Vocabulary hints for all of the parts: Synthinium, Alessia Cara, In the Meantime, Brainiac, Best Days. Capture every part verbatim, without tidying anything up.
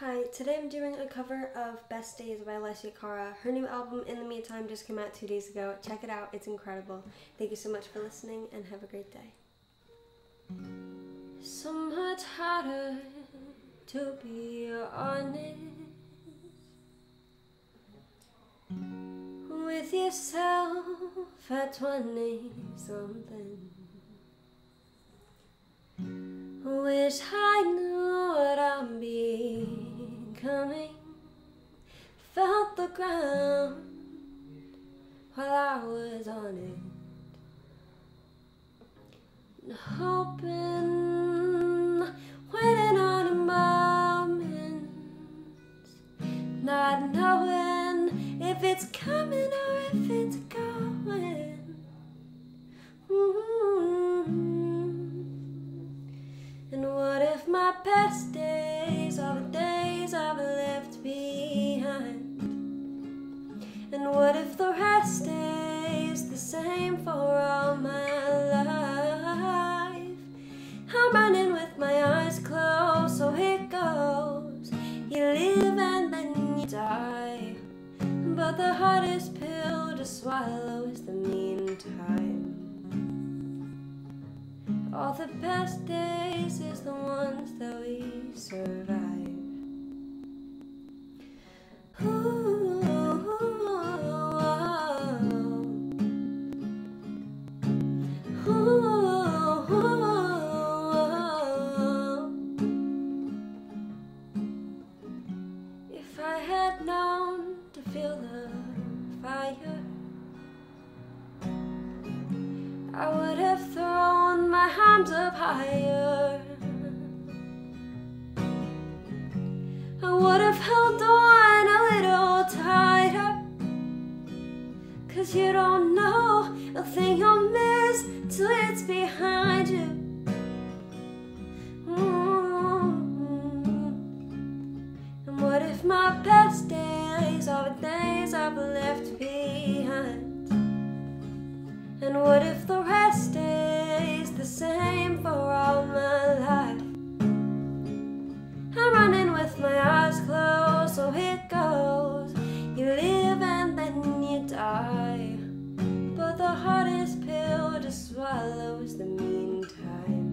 Hi, today I'm doing a cover of Best Days by Alessia Cara. Her new album, In the Meantime, just came out two days ago. Check it out, it's incredible. Thank you so much for listening and have a great day. So much harder to be honest with yourself at twenty something. Wish I knew what I'm becoming. Felt the ground while I was on it, and hoping, waiting on a moment, not knowing if it's coming or if it's going. Mm-hmm. And what if my best days are the days I've left behind? And what if the rest stays the same for all my life? I'm running with my eyes closed, so it goes. You live and then you die, but the hardest pill to swallow is the meantime. All the best days is the ones that we survive. Ooh, ooh, ooh, ooh. If I had known to feel the fire, I would have thrown my arms up higher. I would have held on a little tighter, 'cause you don't know a thing you'll miss till it's behind you. Mm-hmm. And what if my best days are the days I've left behind? And what if the rest stays the same for all my life? I'm running with my eyes closed, so it goes. You live and then you die, but the hardest pill to swallow is the meantime.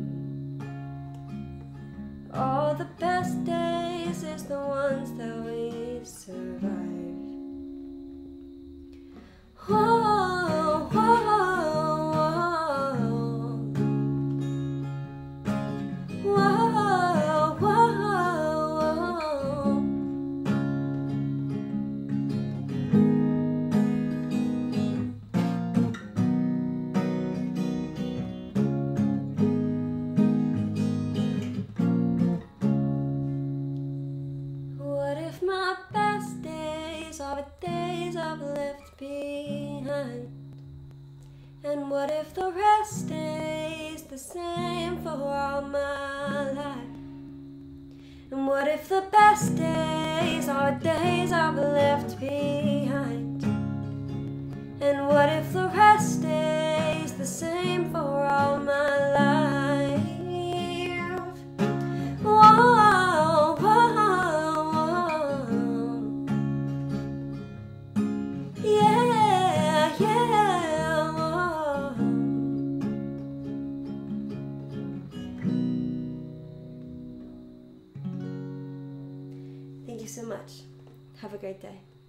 All the best days is the ones that we survive. Whoa, whoa. And what if the rest stays the same for all my life? And what if the best days are days I've left behind? And what if the rest stays the same for all my life? Whoa, whoa, whoa. Yeah, yeah. Thank you so much. Have a great day.